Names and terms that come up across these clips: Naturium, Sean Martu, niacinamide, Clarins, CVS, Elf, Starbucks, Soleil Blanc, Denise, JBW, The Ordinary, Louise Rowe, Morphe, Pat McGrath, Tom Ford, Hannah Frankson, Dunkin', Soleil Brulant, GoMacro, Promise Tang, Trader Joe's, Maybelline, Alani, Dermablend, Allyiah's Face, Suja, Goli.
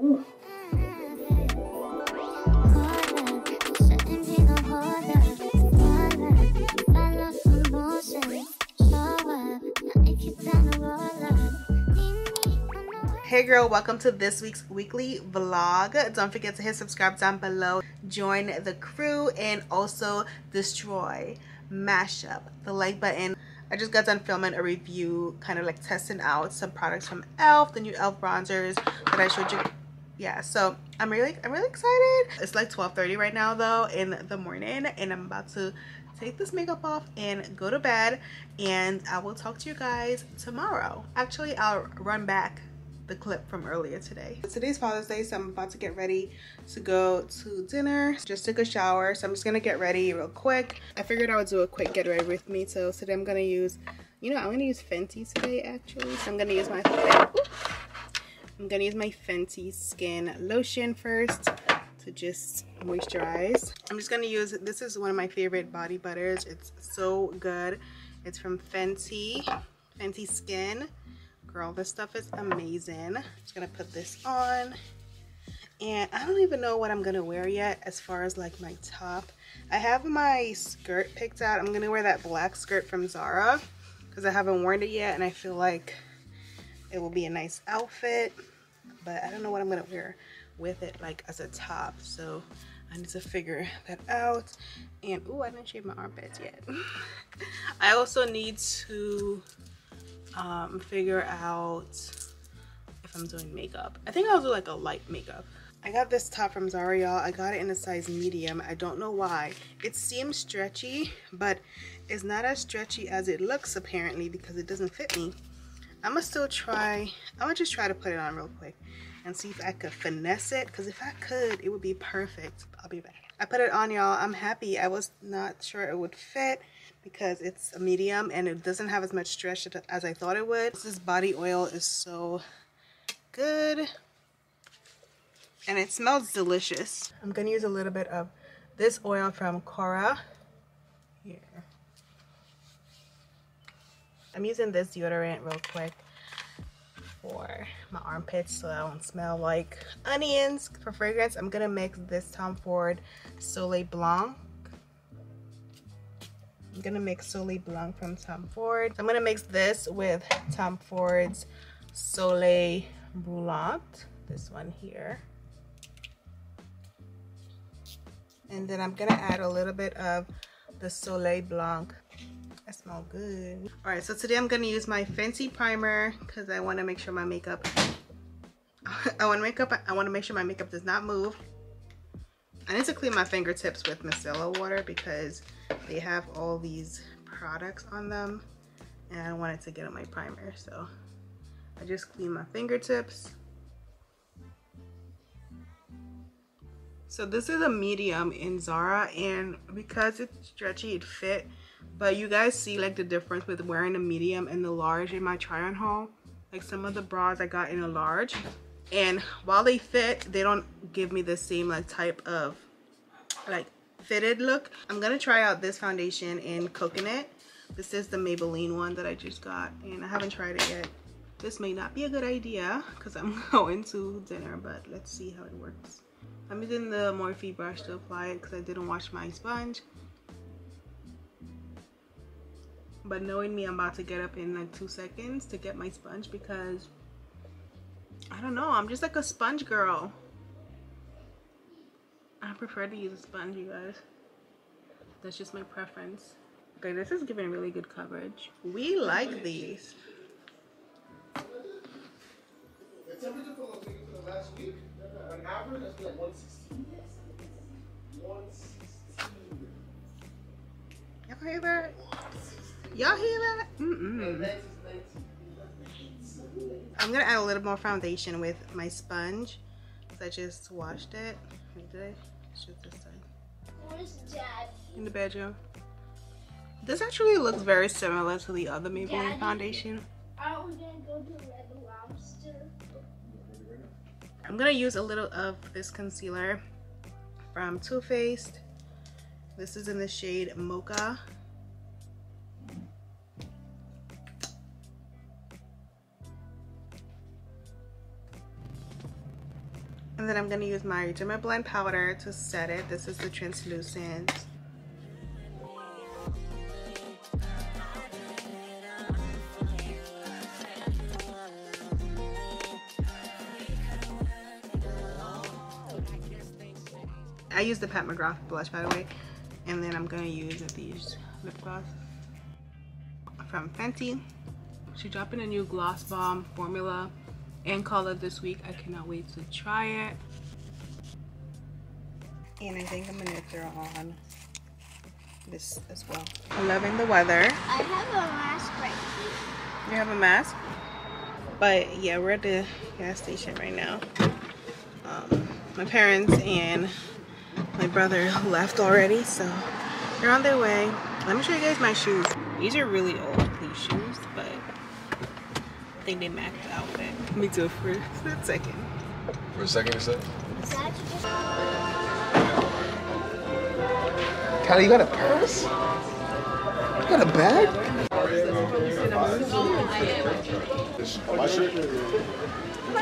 Ooh. Hey girl, welcome to this week's weekly vlog. Don't forget to hit subscribe down below, join the crew, and also destroy, mash up the like button. I just got done filming a review, kind of like testing out some products from Elf, the new Elf bronzers that I showed you. Yeah, so I'm really excited. It's like 12:30 right now though in the morning, and I'm about to take this makeup off and go to bed, and I will talk to you guys tomorrow. Actually, I'll run back the clip from earlier today. Today's Father's Day, so I'm about to get ready to go to dinner. Just took a shower, so I'm just gonna get ready real quick. I figured I would do a quick get ready with me, so today I'm gonna use, you know, I'm gonna use Fenty today actually. So I'm gonna use my Fenty Skin lotion first to just moisturize. I'm just gonna use, this is one of my favorite body butters. It's so good. It's from Fenty Skin. Girl, this stuff is amazing. I'm just gonna put this on. And I don't even know what I'm gonna wear yet as far as like my top. I have my skirt picked out. I'm gonna wear that black skirt from Zara because I haven't worn it yet, and I feel like it will be a nice outfit, but I don't know what I'm gonna wear with it like as a top, so I need to figure that out. And oh, I didn't shave my armpits yet. I also need to figure out if I'm doing makeup. I think I'll do like a light makeup. I got this top from Zara, y'all. I got it in a size medium. I don't know why. It seems stretchy, but it's not as stretchy as it looks apparently because it doesn't fit me. I'm gonna just try to put it on real quick and see if I could finesse it, because if I could, it would be perfect. I'll be back. I put it on, y'all. I'm happy. I was not sure it would fit because it's a medium and it doesn't have as much stretch as I thought it would. This body oil is so good and it smells delicious. I'm gonna use a little bit of this oil from Cora here. I'm using this deodorant real quick for my armpits so I don't smell like onions. For fragrance, I'm gonna mix this Tom Ford Soleil Blanc. I'm gonna mix Soleil Blanc from Tom Ford. I'm gonna mix this with Tom Ford's Soleil Brulant, this one here. And then I'm gonna add a little bit of the Soleil Blanc. I smell good. All right, so today I'm gonna use my Fenty primer because I wanna make sure my makeup, I wanna make sure my makeup does not move. I need to clean my fingertips with micellar water because they have all these products on them and I wanted to get on my primer, so I just clean my fingertips. So this is a medium in Zara, and because it's stretchy it fit, but you guys see like the difference with wearing a medium and the large in my try on haul. Like some of the bras I got in a large, and while they fit, they don't give me the same like type of like fitted look. I'm gonna try out this foundation in Coconut. This is the Maybelline one that I just got and I haven't tried it yet. This may not be a good idea because I'm going to dinner, but let's see how it works. I'm using the Morphe brush to apply it because I didn't wash my sponge. But knowing me, I'm about to get up in like 2 seconds to get my sponge because I don't know, I'm just like a sponge girl. I prefer to use a sponge, you guys. That's just my preference. Okay, this is giving really good coverage. We like these. Y'all hear that? Y'all hear that? Mm-mm. I'm gonna add a little more foundation with my sponge. I just washed it. Did I shoot this time? Where's Dad? In the bedroom. This actually looks very similar to the other Maybelline Daddy foundation. Are we gonna go to Red Lobster? I'm gonna use a little of this concealer from Too Faced. This is in the shade Mocha. And then I'm going to use my Dermablend powder to set it. This is the translucent. I use the Pat McGrath blush, by the way. And then I'm going to use these lip gloss from Fenty. She's dropping a new gloss bomb formula and color this week. I cannot wait to try it. And I think I'm going to throw on this as well. Loving the weather. I have a mask right here. You have a mask? But yeah, we're at the gas station right now. My parents and my brother left already, so they're on their way. Let me show you guys my shoes. These are really old, these shoes, but I think they match the outfit. Me too, for a second. For a second, you said? Kylie, you got a purse? You got a bag? My shirt?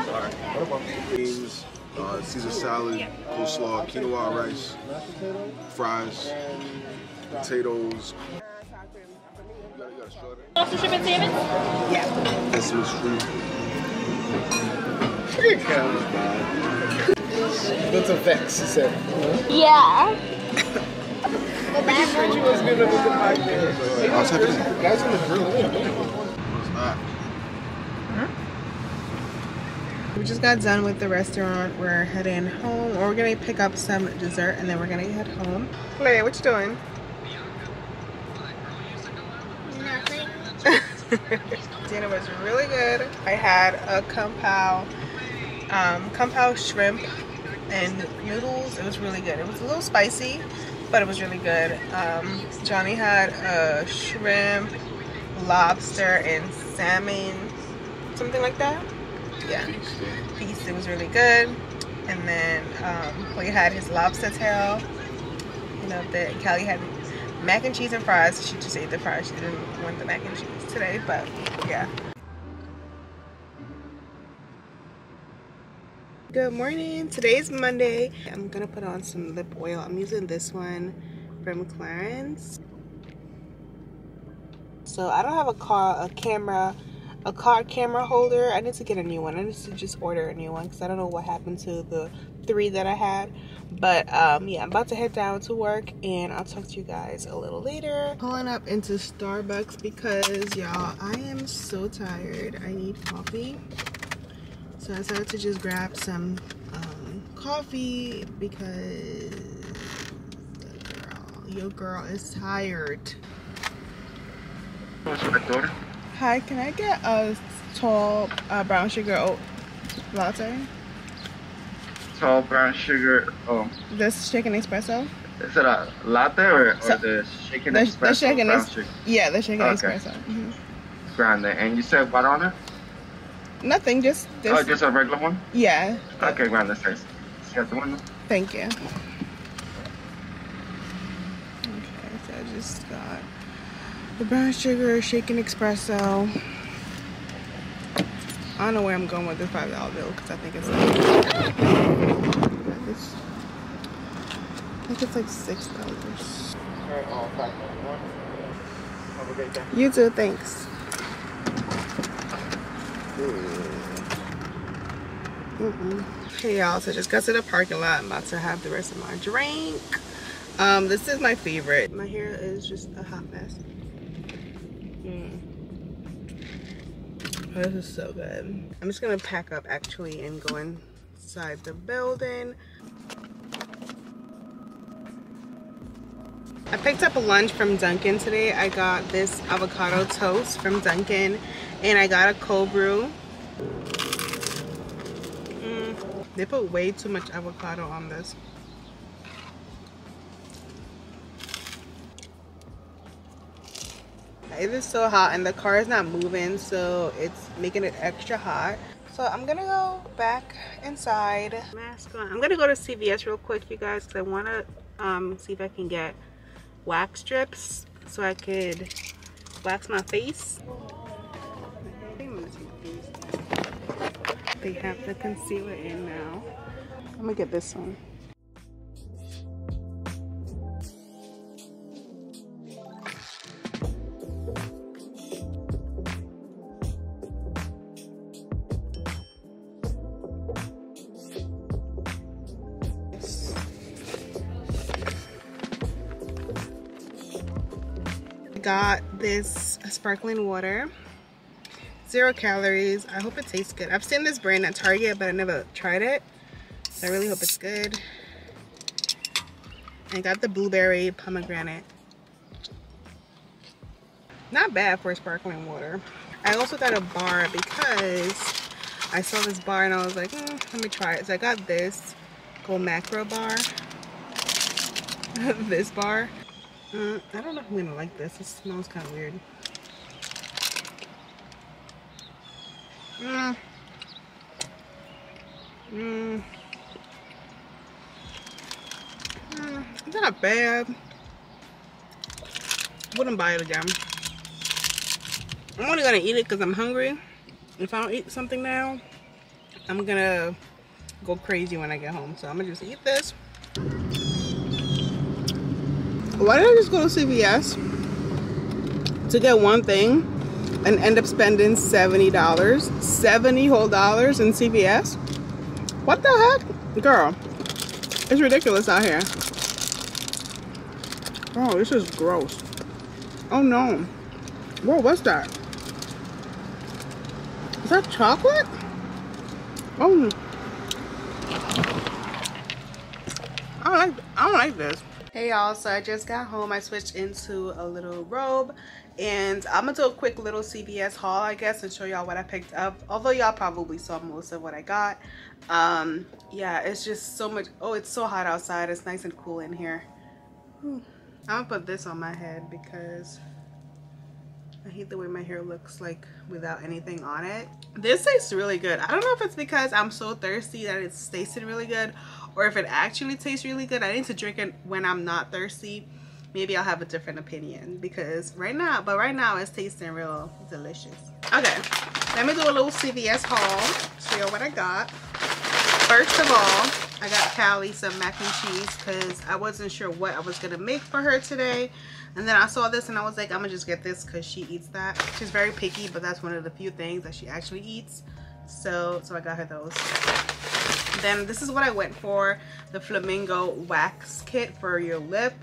Sorry. What about these? Caesar salad, coleslaw, quinoa rice, fries, potatoes. Sausage and salmon? Yeah. That's some shrimp. That's a vex, you said. Yeah. I was happy to see you. Guys on the grill. It's not. We just got done with the restaurant. We're heading home, or we're gonna pick up some dessert and then we're gonna head home. Leia, what you doing? Nothing. Dinner was really good. I had a kampao shrimp and noodles. It was really good. It was a little spicy, but it was really good. Johnny had a shrimp, lobster, and salmon, something like that. Yeah, feast. It was really good. And then we had his lobster tail. You know that Callie had mac and cheese and fries. She just ate the fries. She didn't want the mac and cheese today, but yeah. Good morning. Today's Monday. I'm gonna put on some lip oil. I'm using this one from Clarins. So I don't have a car camera holder. I need to get a new one. I need to just order a new one because I don't know what happened to the 3 that I had. But yeah, I'm about to head down to work and I'll talk to you guys a little later. Pulling up into Starbucks because y'all, I am so tired. I need coffee. So I decided to just grab some coffee because your girl is tired. What's your daughter? Hi, can I get a tall brown sugar oat latte? Tall brown sugar oat. This shaken espresso? Is it a latte or the shaken espresso? The shaken espresso. Yeah, the shaken espresso. Mm-hmm. Grande. And you said what on it? Nothing, just this. Oh, just a regular one? Yeah. Okay, grande. Got the one. Thank you. Okay, so I just got the brown sugar, shaken espresso. I don't know where I'm going with this $5 bill because I think it's like $6. You too, thanks. Hey y'all, so just got to the parking lot. I'm about to have the rest of my drink. This is my favorite. My hair is just a hot mess. Oh, this is so good. I'm just gonna pack up actually and go inside the building. I picked up a lunch from Dunkin' today. I got this avocado toast from Dunkin' and I got a cold brew. They put way too much avocado on this. It is so hot and the car is not moving, so it's making it extra hot. So I'm gonna go back inside. Mask on. I'm gonna go to CVS real quick, you guys, because I want to see if I can get wax strips so I could wax my face. They have the concealer in now. I'm gonna get this one. Got this sparkling water, 0 calories. I hope it tastes good. I've seen this brand at Target, but I never tried it, so I really hope it's good. I got the blueberry pomegranate. Not bad for sparkling water. I also got a bar because I saw this bar and I was like, let me try it. So I got this GoMacro bar. This bar. I don't know if I'm gonna like this. It smells kind of weird. It's not bad. Wouldn't buy it again. I'm only gonna eat it because I'm hungry. If I don't eat something now, I'm gonna go crazy when I get home. So I'm gonna just eat this. Why did I just go to CVS to get one thing and end up spending $70? 70 whole dollars in CVS? What the heck? Girl, it's ridiculous out here. Oh, this is gross. Oh no. Whoa, what's that? Is that chocolate? Oh. I don't like this. Hey y'all, so I just got home. I switched into a little robe and I'm gonna do a quick little CVS haul, I guess, and show y'all what I picked up, although y'all probably saw most of what I got. Yeah, it's just so much. Oh, it's so hot outside. It's nice and cool in here. I'm gonna put this on my head because I hate the way my hair looks like without anything on it. This tastes really good. I don't know if it's because I'm so thirsty that it's tasted really good, or if it actually tastes really good. I need to drink it when I'm not thirsty. Maybe I'll have a different opinion, because right now it's tasting real delicious. Okay, let me do a little CVS haul, show you what I got. First of all, I got Callie some mac and cheese because I wasn't sure what I was gonna make for her today. And then I saw this and I was like, I'm gonna just get this because she eats that. She's very picky, but that's one of the few things that she actually eats. So I got her those. Then this is what I went for, the flamingo wax kit for your lip.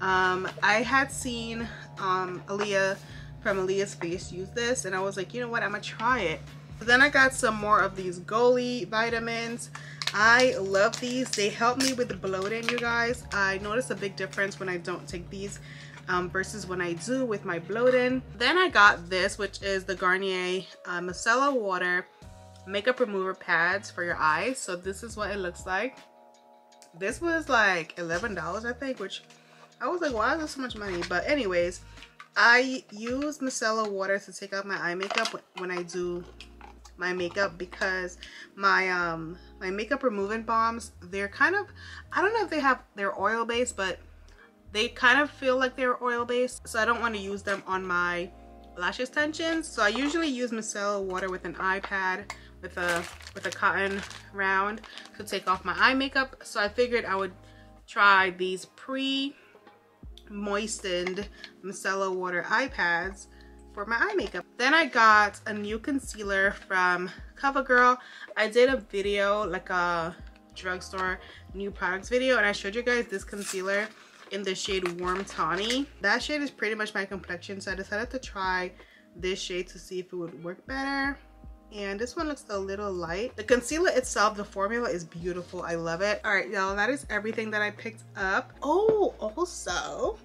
I had seen Allyiah from Allyiah's Face use this and I was like, you know what, I'm gonna try it. So then I got some more of these Goli vitamins. I love these. They help me with the bloating, you guys. I notice a big difference when I don't take these versus when I do with my bloating. Then I got this, which is the Garnier Micellar Water makeup remover pads for your eyes. So this is what it looks like. This was like $11, I think, which I was like, why is this so much money? But anyways, I use micellar water to take out my eye makeup when I do my makeup, because my my makeup removing balms, they're kind of, I don't know if they have, they're oil based, but they kind of feel like they're oil based, so I don't want to use them on my lash extensions. So I usually use micellar water with an eye pad, with a cotton round, to take off my eye makeup. So I figured I would try these pre-moistened micellar water eye pads for my eye makeup. Then I got a new concealer from CoverGirl. I did a video, like a drugstore new products video, and I showed you guys this concealer in the shade Warm Tawny. That shade is pretty much my complexion, so I decided to try this shade to see if it would work better. And this one looks a little light. The concealer itself, the formula is beautiful. I love it. All right, y'all, that is everything that I picked up. Oh, also,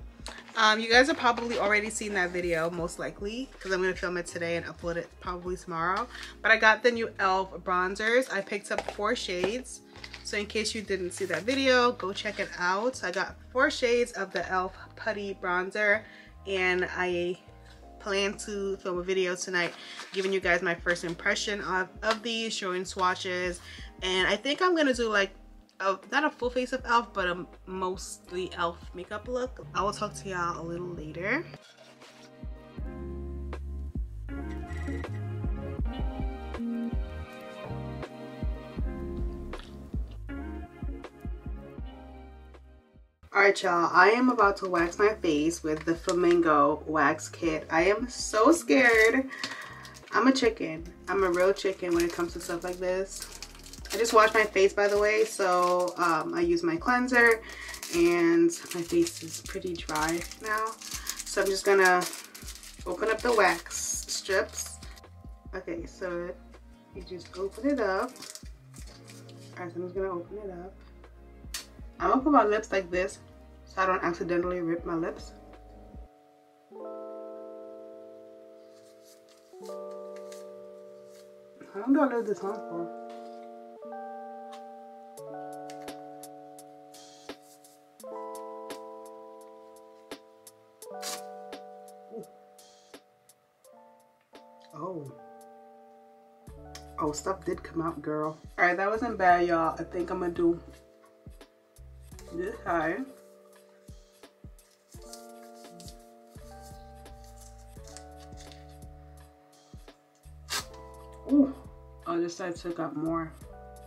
you guys have probably already seen that video, most likely, because I'm going to film it today and upload it probably tomorrow. But I got the new Elf bronzers. I picked up 4 shades. So in case you didn't see that video, go check it out. I got 4 shades of the Elf Putty Bronzer, and I plan to film a video tonight giving you guys my first impression of these, showing swatches. And I think I'm gonna do like not a full face of Elf, but a mostly Elf makeup look. I will talk to y'all a little later. Alright y'all, I am about to wax my face with the Flamingo Wax Kit. I am so scared. I'm a chicken. I'm a real chicken when it comes to stuff like this. I just washed my face, by the way, so I used my cleanser and my face is pretty dry now. So I'm just gonna open up the wax strips. Okay, so you just open it up. Alright, so I'm just gonna open it up. I'm gonna put my lips like this so I don't accidentally rip my lips. How long do I leave this on for? Oh. Oh, stuff did come out, girl. Alright, that wasn't bad, y'all. I think I'm gonna do this high. Ooh. Oh, this side took out more.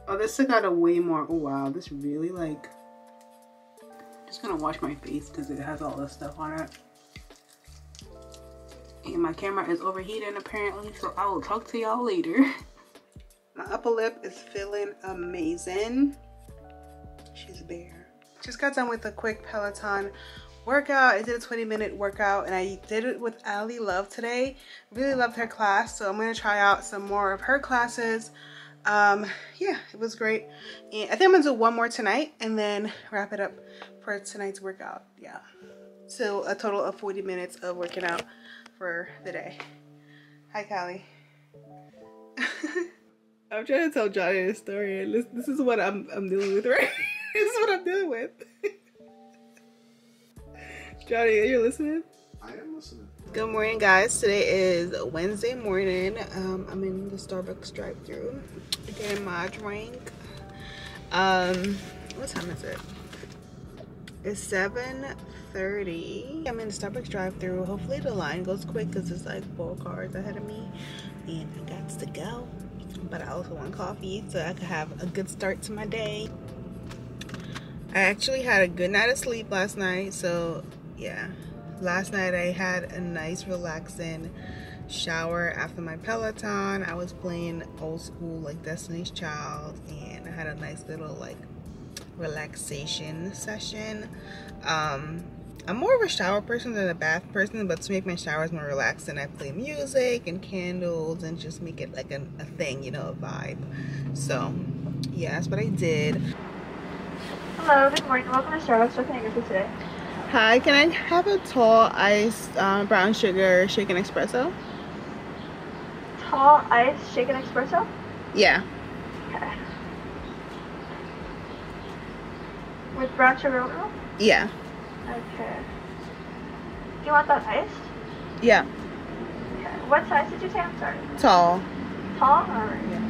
Oh, this took out a way more. Oh wow, this really like. I'm just gonna wash my face because it has all this stuff on it. And my camera is overheating apparently, so I will talk to y'all later. My upper lip is feeling amazing. She's bare. Just got done with a quick Peloton workout. I did a 20-minute workout and I did it with Ally Love today. Really loved her class, so I'm gonna try out some more of her classes. Yeah, it was great. And I think I'm gonna do one more tonight and then wrap it up for tonight's workout. Yeah, so a total of 40 minutes of working out for the day. Hi, Callie. I'm trying to tell Johnny a story and this is what I'm dealing with right now. This is what I'm dealing with. Johnny, are you listening? I am listening. Good morning, guys. Today is Wednesday morning. I'm in the Starbucks drive-thru getting my drink. What time is it? It's 7:30. I'm in the Starbucks drive-thru. Hopefully the line goes quick because it's like 4 cars ahead of me and I got to go. But I also want coffee so I can have a good start to my day. I actually had a good night of sleep last night, so yeah. Last night I had a nice relaxing shower after my Peloton. I was playing old school like Destiny's Child and I had a nice little like relaxation session. I'm more of a shower person than a bath person, but to make my showers more relaxing, I play music and candles and just make it like a thing, you know, a vibe. So yeah, that's what I did. Hello, good morning. Welcome to Starbucks. What can I get for today? Hi, can I have a tall iced brown sugar shaken espresso? Tall iced shaken espresso? Yeah. Okay. With brown sugar oil? Yeah. Okay. Do you want that iced? Yeah. Okay. What size did you say? I'm sorry. Tall. Tall? Alright. Yeah.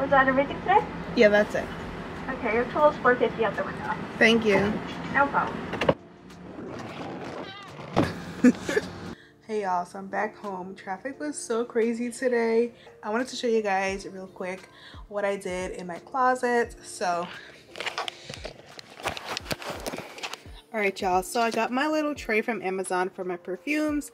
Was that everything today? Yeah, that's it. Okay, your total is $4.50 out the window. Thank you. No problem. Hey y'all, so I'm back home. Traffic was so crazy today. I wanted to show you guys real quick what I did in my closet. So, alright y'all, so I got my little tray from Amazon for my perfumes.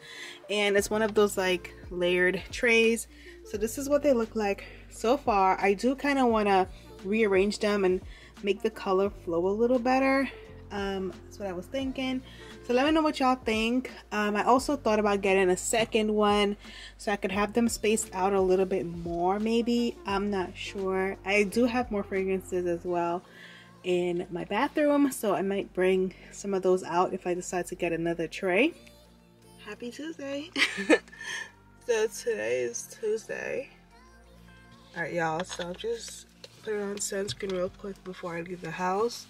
And it's one of those like layered trays. So this is what they look like so far. I do kind of want to rearrange them and make the color flow a little better. That's what I was thinking. So let me know what y'all think. I also thought about getting a second one so I could have them spaced out a little bit more maybe. I'm not sure. I do have more fragrances as well in my bathroom, so I might bring some of those out if I decide to get another tray. Happy Tuesday. So today is Tuesday. Alright y'all, so I'll just put on sunscreen real quick before I leave the house.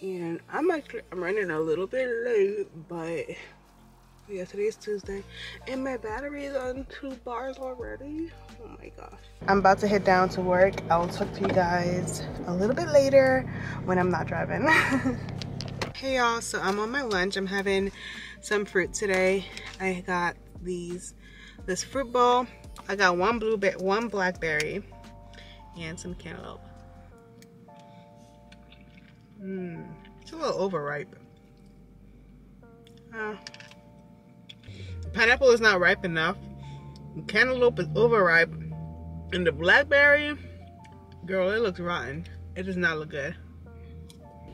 And I'm running a little bit late, but yeah, today's Tuesday. And my battery is on 2 bars already. Oh my gosh. I'm about to head down to work. I'll talk to you guys a little bit later when I'm not driving. Hey y'all, so I'm on my lunch. I'm having some fruit today. I got this fruit bowl. I got one blackberry and some cantaloupe. It's a little overripe. Pineapple is not ripe enough. The cantaloupe is overripe. And the blackberry, girl, it looks rotten. It does not look good.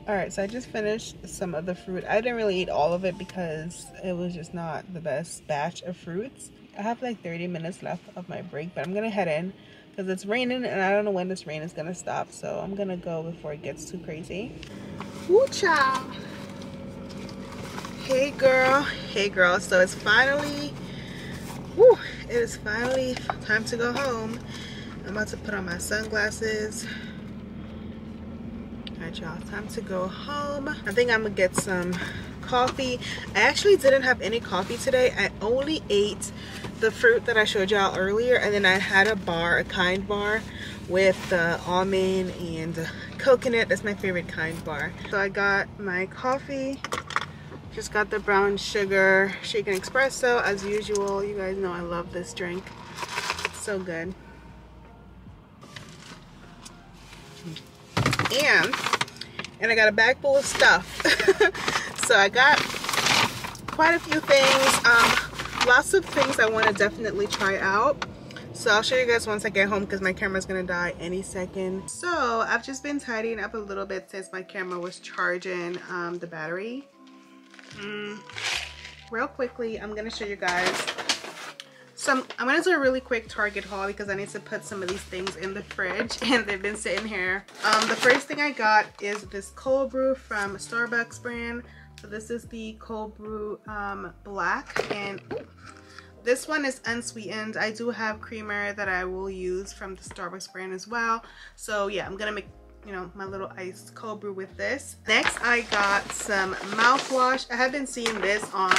Alright, so I just finished some of the fruit. I didn't really eat all of it because it was just not the best batch of fruits. I have like 30 minutes left of my break, but I'm going to head in because it's raining and I don't know when this rain is going to stop. So I'm going to go before it gets too crazy. Woo child. Hey girl. Hey girl. So it's finally, it is finally time to go home. I'm about to put on my sunglasses. Alright y'all, time to go home. I think I'm gonna get some coffee. I actually didn't have any coffee today. I only ate the fruit that I showed y'all earlier, and then I had a bar, a Kind bar with almond and coconut. That's my favorite Kind bar. So I got my coffee, just got the brown sugar shaken espresso as usual. You guys know I love this drink, it's so good. And I got a bag full of stuff. So I got quite a few things, lots of things I want to definitely try out. So I'll show you guys once I get home because my camera's gonna die any second. So I've just been tidying up a little bit since my camera was charging the battery. Real quickly, I'm gonna show you guys some, I'm gonna do a really quick Target haul because I need to put some of these things in the fridge and they've been sitting here. The first thing I got is this cold brew from Starbucks brand. So this is the cold brew black, and this one is unsweetened. I do have creamer that I will use from the Starbucks brand as well. So yeah, I'm gonna make, you know, my little iced cold brew with this. Next, I got some mouthwash. I have been seeing this on,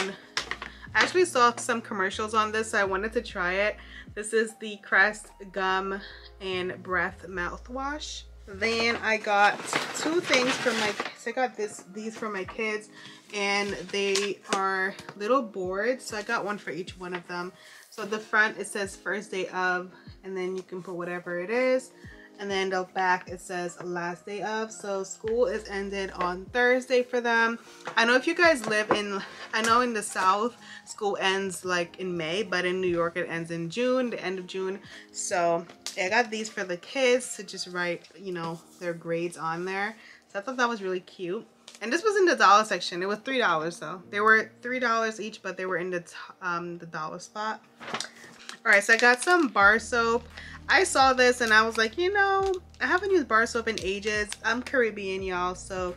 I actually saw some commercials on this, so I wanted to try it. This is the Crest Gum and Breath mouthwash. Then I got two things from my, so I got these for my kids, and they are little boards. So I got one for each one of them. So the front, it says first day of, and then you can put whatever it is. And then the back, it says last day of. So school is ended on Thursday for them. I know if you guys live in, I know in the South, school ends like in May, but in New York, it ends in June, the end of June. So yeah, I got these for the kids to just write, you know, their grades on there. So I thought that was really cute. And this was in the dollar section. It was $3 though. They were $3 each, but they were in the dollar spot. All right, so I got some bar soap. I saw this and I was like, you know, I haven't used bar soap in ages. I'm Caribbean, y'all, so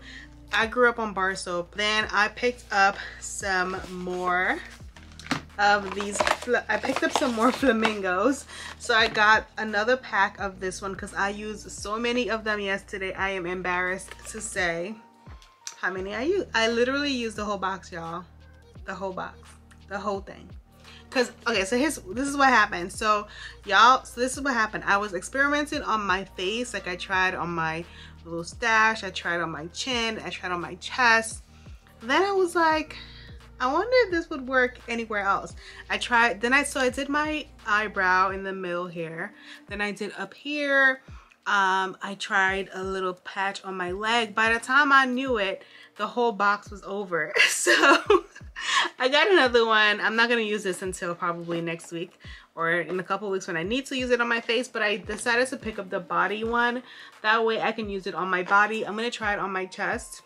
I grew up on bar soap. Then I picked up some more of these. I picked up some more flamingos. So I got another pack of this one because I used so many of them yesterday. I am embarrassed to say how many I used. I literally used the whole box, y'all. The whole box, the whole thing. Cause okay, so this is what happened. So y'all, so this is what happened. I was experimenting on my face. Like I tried on my little stash, I tried on my chin, I tried on my chest. Then I was like, I wonder if this would work anywhere else. I tried, then I, so I did my eyebrow in the middle here. Then I did up here. I tried a little patch on my leg. By the time I knew it, the whole box was over. So I got another one. I'm not gonna use this until probably next week or in a couple weeks when I need to use it on my face, but I decided to pick up the body one. That way I can use it on my body. I'm gonna try it on my chest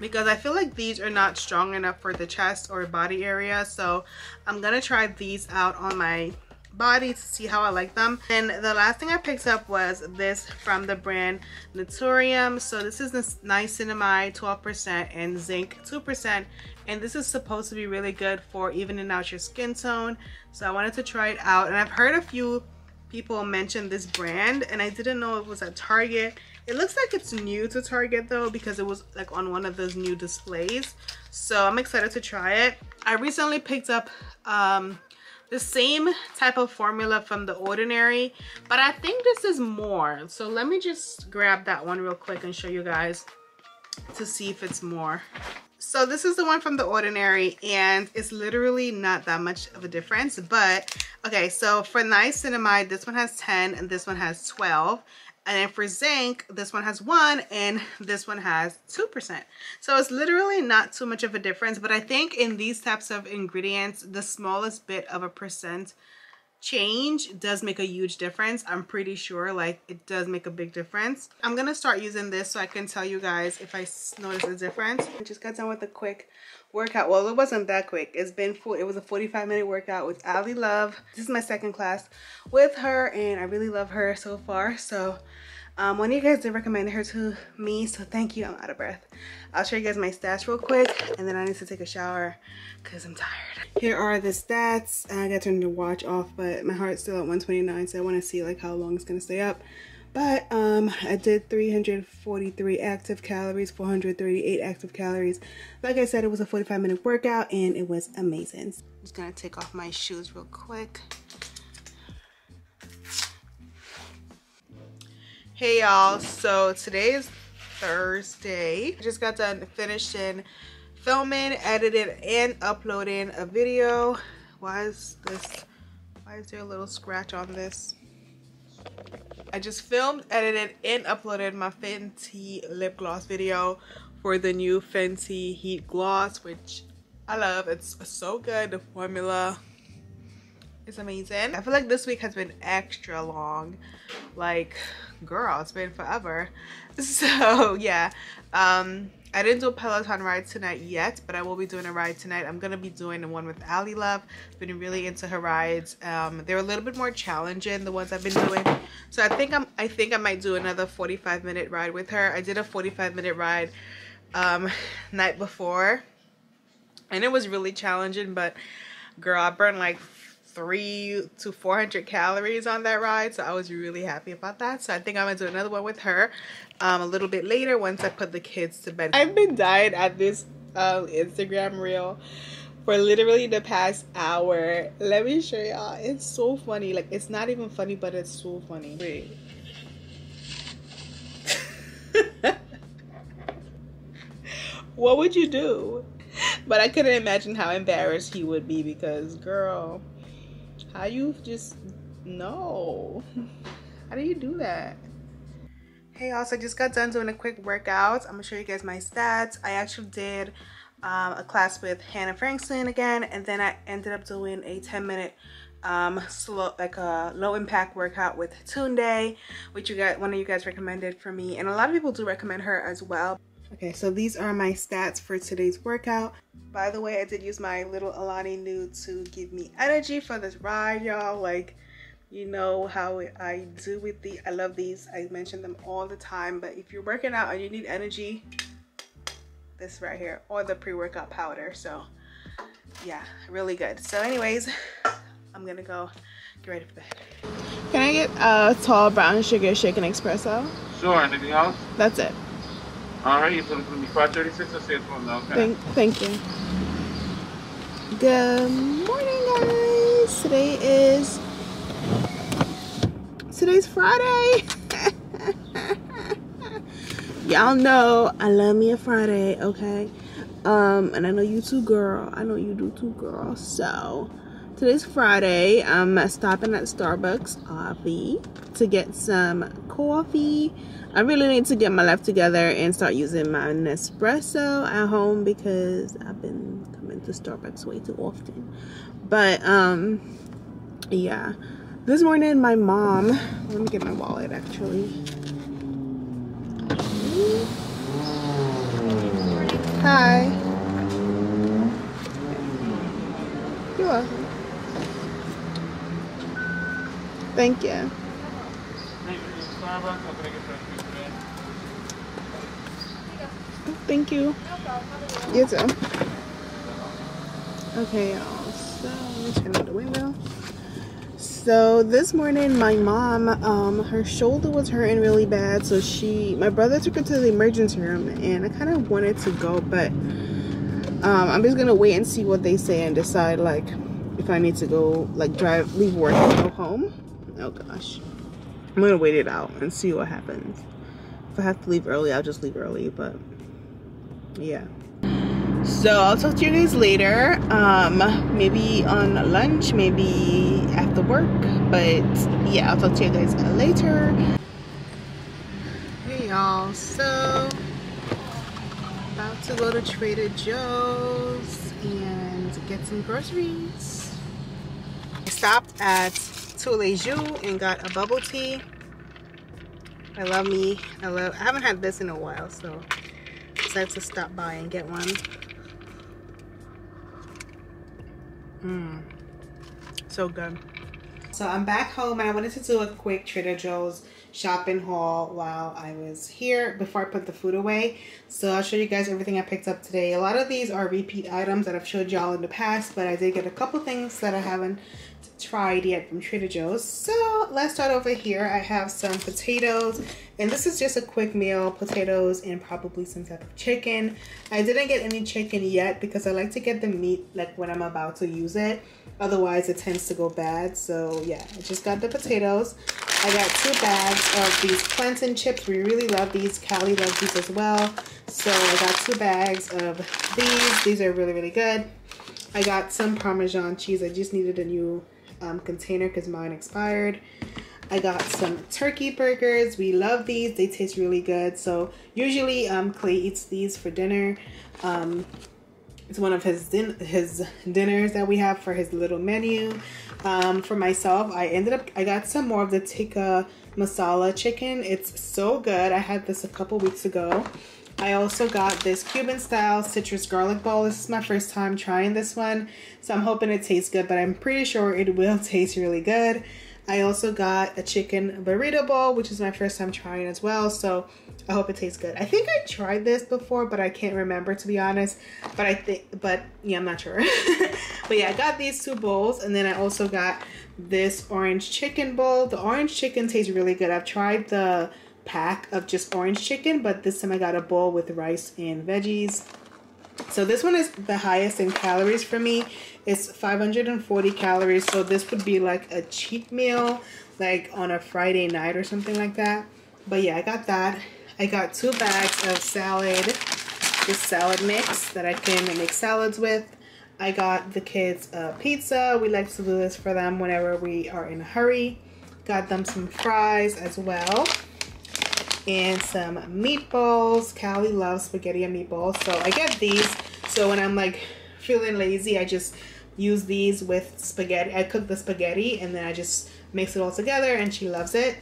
because I feel like these are not strong enough for the chest or body area. So I'm gonna try these out on my body to see how I like them. And the last thing I picked up was this from the brand Naturium. So this is this niacinamide 12% and zinc 2%, and this is supposed to be really good for evening out your skin tone. So I wanted to try it out, and I've heard a few people mention this brand, and I didn't know it was at Target. It looks like it's new to Target though, because it was like on one of those new displays. So I'm excited to try it. I recently picked up the same type of formula from The Ordinary, but I think this is more. So let me just grab that one real quick and show you guys to see if it's more. So this is the one from The Ordinary, and it's literally not that much of a difference. But okay, so for niacinamide, this one has 10 and this one has 12. And then for zinc, this one has 1% and this one has 2%. So it's literally not too much of a difference, but I think in these types of ingredients, the smallest bit of a percent change does make a huge difference. I'm pretty sure, like, it does make a big difference. I'm gonna start using this so I can tell you guys if I notice a difference. I just got done with a quick workout. Well, it wasn't that quick. It was a 45-minute workout with Ally Love. This is my second class with her and I really love her so far. So one of you guys did recommend her to me, so thank you. I'm out of breath. I'll show you guys my stats real quick and then I need to take a shower because I'm tired. Here are the stats. I got turned the watch off, but my heart's still at 129, so I want to see like how long it's gonna stay up. But I did 343 active calories, 438 active calories. Like I said, it was a 45-minute workout and it was amazing. I'm just gonna take off my shoes real quick. Hey y'all, so today is Thursday. I just got done finishing filming, editing, and uploading a video. Why is there a little scratch on this? I just filmed, edited, and uploaded my Fenty lip gloss video for the new Fenty Heat Gloss, which I love. It's so good. The formula is amazing. I feel like this week has been extra long. Like, girl, it's been forever. So yeah, I didn't do a Peloton ride tonight yet, but I will be doing a ride tonight. I'm gonna be doing the one with Ally Love. I've been really into her rides. They're a little bit more challenging, the ones I've been doing. So I think I might do another 45-minute ride with her. I did a 45-minute ride night before and it was really challenging, but girl, I burned like 300 to 400 calories on that ride, so I was really happy about that. So I think I'm gonna do another one with her a little bit later once I put the kids to bed. I've been dying at this Instagram reel for literally the past hour. Let me show y'all, it's so funny. Like, it's not even funny, but it's so funny. Wait. What would you do? But I couldn't imagine how embarrassed he would be, because girl, how you just, no. How do you do that? Hey y'all, so I just got done doing a quick workout. I'm gonna show you guys my stats. I actually did a class with Hannah Frankson again, and then I ended up doing a 10-minute low impact workout with Tunday, which one of you guys recommended for me, and a lot of people do recommend her as well. Okay, so these are my stats for today's workout. By the way, I did use my little Alani nude to give me energy for this ride, y'all. Like, you know how I do with the, I love these. I mention them all the time, but if you're working out and you need energy, this right here, or the pre-workout powder. So yeah, really good. So anyways, I'm gonna go get ready for bed. Can I get a tall brown sugar shaken espresso? Sure, anything else? That's it. All right, so it's going to be 5:36 or 6:00 now, okay? Thank you. Good morning, guys. Today's Friday. Y'all know I love me a Friday, okay? And I know you too, girl. I know you do too, girl. So today's Friday. I'm stopping at Starbucks, obviously, to get some coffee. I really need to get my life together and start using my Nespresso at home, because I've been coming to Starbucks way too often. But yeah, this morning my mom, let me get my wallet actually. Hi. You're welcome. Thank you. Thank you. You too. Okay, y'all. So, turn out the window. So this morning, my mom, her shoulder was hurting really bad. So my brother took her to the emergency room, and I kind of wanted to go, but I'm just gonna wait and see what they say and decide like if I need to go, like leave work and go home. Oh gosh, I'm gonna wait it out and see what happens. If I have to leave early, I'll just leave early, but yeah. So I'll talk to you guys later, maybe on lunch, maybe after work, but yeah, I'll talk to you guys later. y'all, so about to go to Trader Joe's and get some groceries. I stopped at Touleju and got a bubble tea. I haven't had this in a while, so I decided to stop by and get one. So good. So I'm back home and I wanted to do a quick Trader Joe's shopping haul while I was here before I put the food away. So I'll show you guys everything I picked up today. A lot of these are repeat items that I've showed y'all in the past, but I did get a couple things that I haven't tried yet from Trader Joe's. So let's start over here. I have some potatoes, and this is just a quick meal, potatoes and probably some type of chicken. I didn't get any chicken yet because I like to get the meat like when I'm about to use it, otherwise it tends to go bad. So yeah, I just got the potatoes. I got 2 bags of these plantain chips. We really love these. Callie loves these as well. So I got 2 bags of these. These are really, really good. I got some Parmesan cheese. I just needed a new container because mine expired. I got some turkey burgers. We love these. They taste really good. So usually Clay eats these for dinner. It's one of his dinners that we have for his little menu. For myself, I got some more of the tikka masala chicken. It's so good. I had this a couple weeks ago. I also got this Cuban style citrus garlic ball. This is my first time trying this one, so I'm hoping it tastes good, but I'm pretty sure it will taste really good. I also got a chicken burrito bowl, which is my first time trying as well, so I hope it tastes good. I think I tried this before, but I can't remember, to be honest, but yeah, I'm not sure. But yeah, I got these 2 bowls, and then I also got this orange chicken bowl. The orange chicken tastes really good. I've tried the pack of just orange chicken, but this time I got a bowl with rice and veggies. So this one is the highest in calories for me. It's 540 calories, so this would be like a cheat meal, like on a Friday night or something like that. But yeah, I got that. I got 2 bags of salad, this salad mix that I can make salads with. I got the kids pizza. We like to do this for them whenever we are in a hurry. Got them some fries as well. And some meatballs. Callie loves spaghetti and meatballs, so I get these. So when I'm like feeling lazy, I just use these with spaghetti. I cook the spaghetti and then I just mix it all together, and she loves it.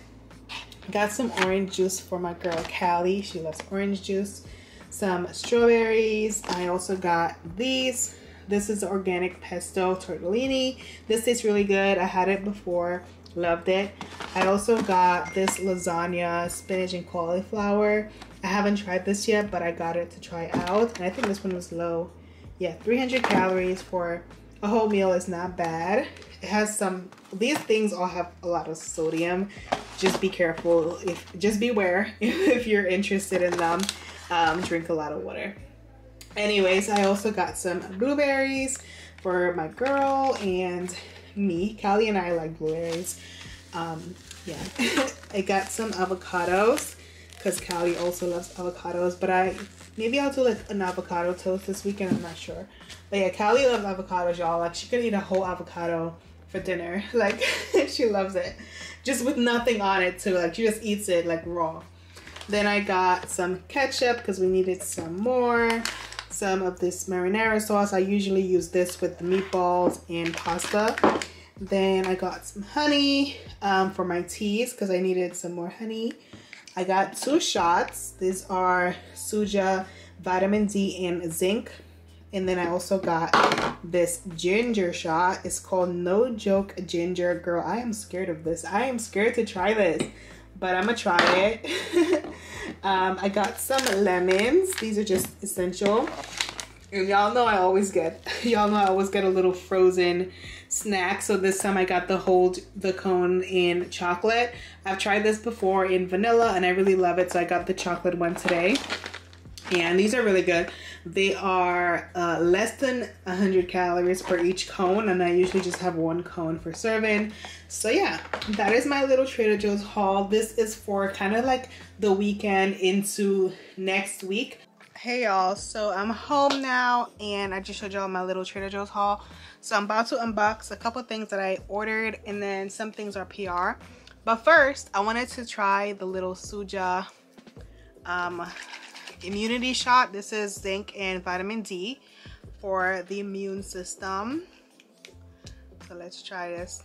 Got some orange juice for my girl Callie. She loves orange juice. Some strawberries. I also got these. This is organic pesto tortellini. This tastes really good. I had it before. Loved it. I also got this lasagna, spinach and cauliflower. I haven't tried this yet, but I got it to try out. And I think this one was low. Yeah, 300 calories for a whole meal is not bad. It has some, these things all have a lot of sodium. Just be careful, just beware if you're interested in them. Drink a lot of water. Anyways, I also got some blueberries for my girl and me. Callie and I like blueberries. Yeah. I got some avocados because Callie also loves avocados, but maybe I'll do like an avocado toast this weekend, I'm not sure. But yeah, Callie loves avocados, y'all. Like, she could eat a whole avocado for dinner. Like, she loves it. Just with nothing on it too. Like, she just eats it like raw. Then I got some ketchup because we needed some more. Some of this marinara sauce. I usually use this with the meatballs and pasta. Then I got some honey for my teas because I needed some more honey. I got 2 shots. These are Suja vitamin D and zinc. And then I also got this ginger shot. It's called No Joke Ginger. Girl, I am scared of this. I am scared to try this, but I'm gonna try it. I got some lemons. These are just essential. And y'all know I always get, a little frozen snack. So this time I got the cone in chocolate. I've tried this before in vanilla and I really love it. So I got the chocolate one today. And these are really good. They are less than 100 calories per each cone, and I usually just have 1 cone for serving. So yeah, that is my little Trader Joe's haul. This is for kind of like the weekend into next week. Hey y'all, so I'm home now and I just showed y'all my little Trader Joe's haul. So I'm about to unbox a couple things that I ordered, and then some things are PR. But first, I wanted to try the little Suja immunity shot. This is zinc and vitamin D for the immune system. So let's try this.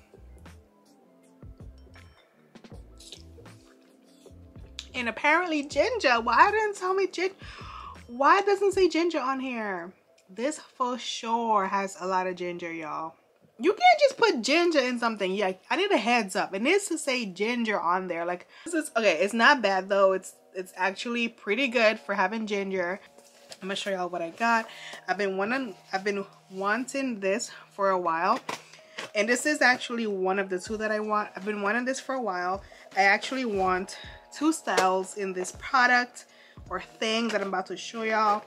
And apparently ginger. Why didn't tell me ginger? Why doesn't say ginger on here? This for sure has a lot of ginger, y'all. You can't just put ginger in something. Yeah, I need a heads up. It needs to say ginger on there. Like, this is okay. It's not bad though. It's actually pretty good for having ginger. I'm gonna show y'all what I got. I've been wanting this for a while, and this is actually one of the two that I want. I've been wanting this for a while. I actually want two styles in this product or thing that I'm about to show y'all,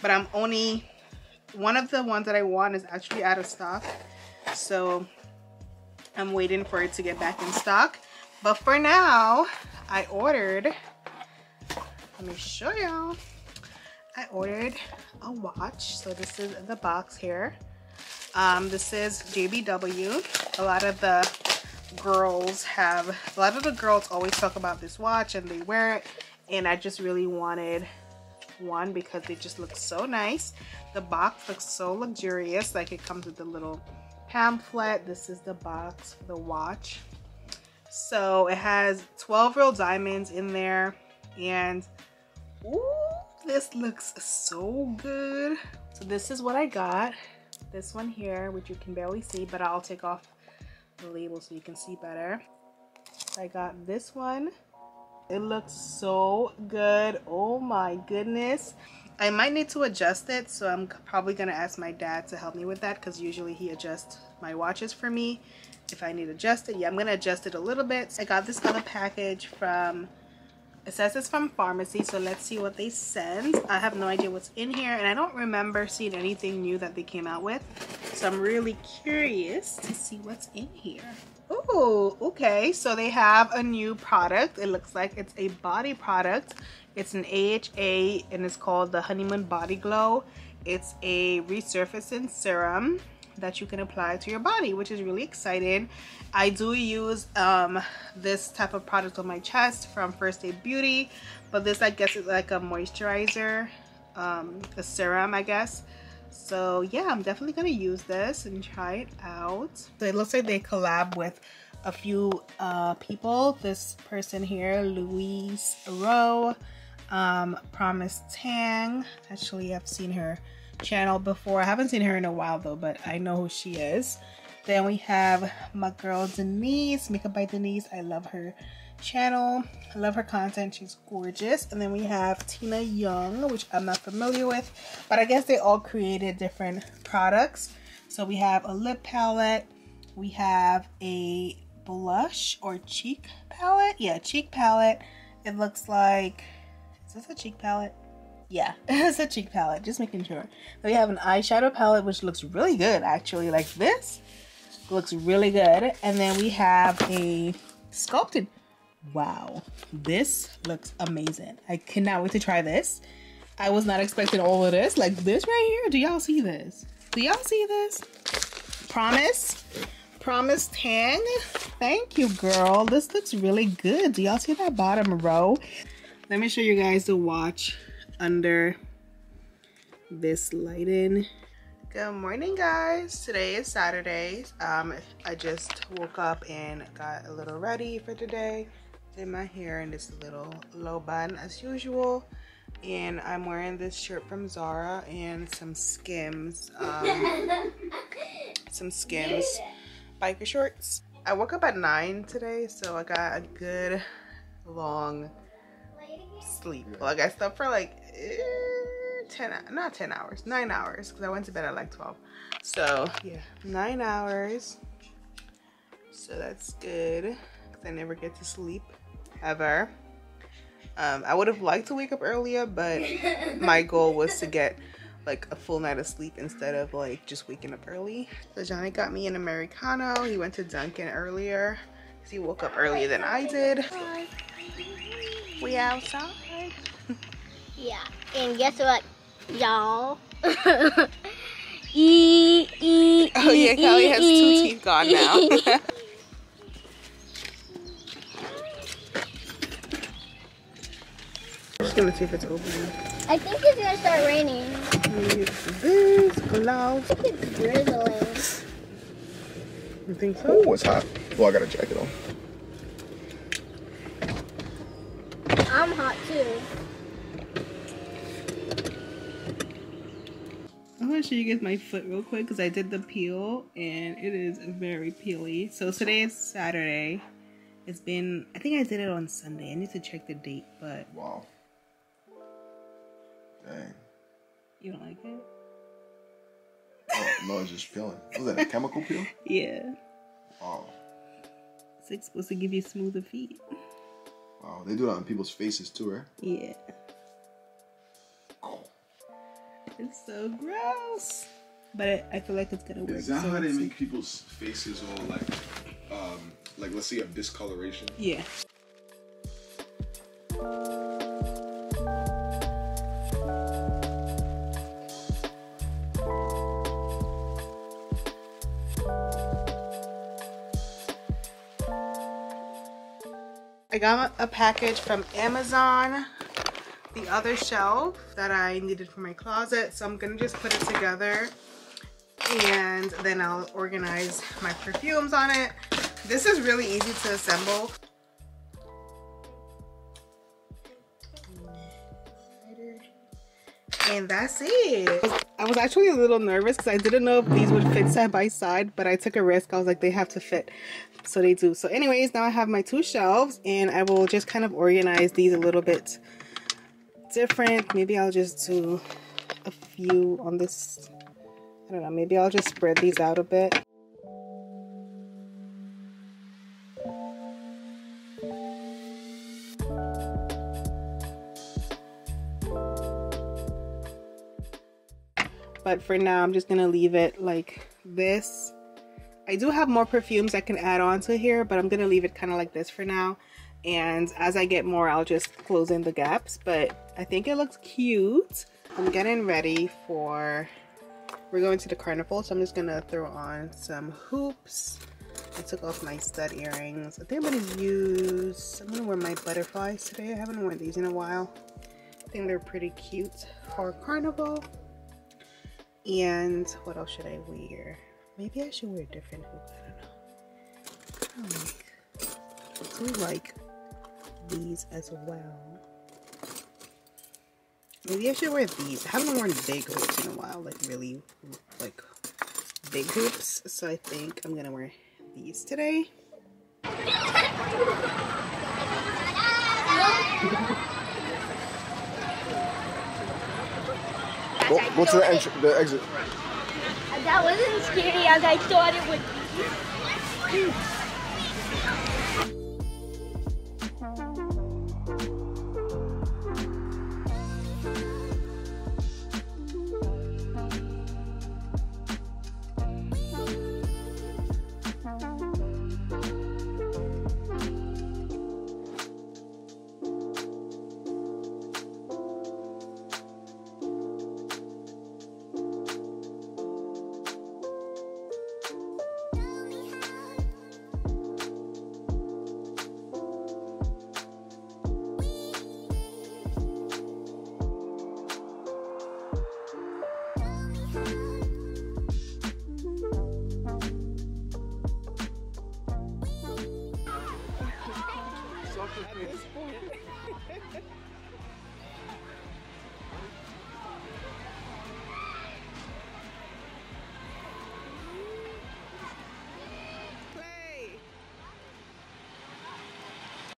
but I'm only one of the ones that I want is actually out of stock. So I'm waiting for it to get back in stock. But for now, I ordered, let me show y'all. I ordered a watch. So this is the box here. This is JBW. A lot of the girls always talk about this watch and they wear it. And I just really wanted one because they just look so nice. The box looks so luxurious. Like, it comes with the little pamphlet. This is the box for the watch. So it has 12 real diamonds in there, and ooh, this looks so good. So this is what I got. This one here, which you can barely see, but I'll take off the label so you can see better. I got this one. It looks so good. Oh my goodness. I might need to adjust it, so I'm probably gonna ask my dad to help me with that, because usually he adjusts my watches for me if I need to adjust it. Yeah, I'm gonna adjust it a little bit. I got this other package from, it says it's from pharmacy, so let's see what they send. I have no idea what's in here, and I don't remember seeing anything new that they came out with, so I'm really curious to see what's in here. Oh, okay, so they have a new product. It looks like it's a body product. It's an AHA, and it's called the Honeymoon Body Glow. It's a resurfacing serum that you can apply to your body, which is really exciting. I do use this type of product on my chest from First Aid Beauty, but this, I guess, is like a moisturizer, a serum, I guess. So yeah, I'm definitely gonna use this and try it out. So it looks like they collab with a few people. This person here, Louise Rowe, Promise Tang. Actually, I've seen her channel before. I haven't seen her in a while though, but I know who she is. Then we have my girl Denise, Makeup by Denise. I love her channel. I love her content. She's gorgeous. And then we have Tina Young, which I'm not familiar with, but I guess they all created different products. So we have a lip palette. We have a blush or cheek palette. Yeah, cheek palette. It looks like, is this a cheek palette? Yeah, it's a cheek palette, just making sure. We have an eyeshadow palette, which looks really good, actually. Like, this looks really good. And then we have a sculpted. Wow, this looks amazing. I cannot wait to try this. I was not expecting all of this. Like, this right here, do y'all see this? Do y'all see this? Promise Tang. Thank you, girl. This looks really good. Do y'all see that bottom row? Let me show you guys the watch under this lighting. Good morning, guys. Today is Saturday. I just woke up and got a little ready for today. Did my hair in this little low bun as usual, and I'm wearing this shirt from Zara and some Skims, biker shorts. I woke up at 9 today, so I got a good long sleep. Like, I slept for like 9 hours, because I went to bed at like 12. So yeah, 9 hours, so that's good, because I never get to sleep ever. I would have liked to wake up earlier, but my goal was to get like a full night of sleep instead of like just waking up early. So Johnny got me an Americano. He went to Dunkin' earlier because he woke up earlier than I did. Hi. We outside. Yeah, and guess what, y'all? Oh yeah, Kelly has 2 teeth gone now. just gonna see if it's opening. I think it's gonna start raining. This gloves. I think it's drizzling. You think so? Oh, it's hot. Well, I got a jacket on. I'm hot too. I want to show you guys my foot real quick because I did the peel and it is very peely. So today is Saturday. It's been, I think I did it on Sunday. I need to check the date, but. Wow. Dang. You don't like it? Oh, no, it's just peeling. Was that a chemical peel? Yeah. Wow. It's supposed to give you smoother feet. Wow, they do that on people's faces too, right? Yeah. Oh. It's so gross. But I feel like it's gonna work. Is that so how they make people's faces all like let's say a discoloration? Yeah. I got a package from Amazon, the other shelf that I needed for my closet. So I'm gonna just put it together and then I'll organize my perfumes on it. This is really easy to assemble. And that's it. I was actually a little nervous because I didn't know if these would fit side by side, but I took a risk. I was like, they have to fit. So they do. So anyways, now I have my two shelves and I will just kind of organize these a little bit different. Maybe I'll just do a few on this. I don't know. Maybe I'll just spread these out a bit. But for now, I'm just gonna leave it like this. I do have more perfumes I can add on to here, but I'm gonna leave it kind of like this for now. And as I get more, I'll just close in the gaps. But I think it looks cute. I'm getting ready for, we're going to the carnival. So I'm just gonna throw on some hoops. I took off my stud earrings. I think I'm gonna wear my butterflies today. I haven't worn these in a while. I think they're pretty cute for carnival. And what else should I wear? Maybe I should wear a different hoop. I don't know. I do like these as well. Maybe I should wear these. I haven't worn big hoops in a while, like really like big hoops. So I think I'm gonna wear these today. Go to the exit. That wasn't scary as I thought it would be.